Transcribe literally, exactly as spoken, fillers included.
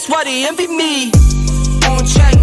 that's why they envy me. On track.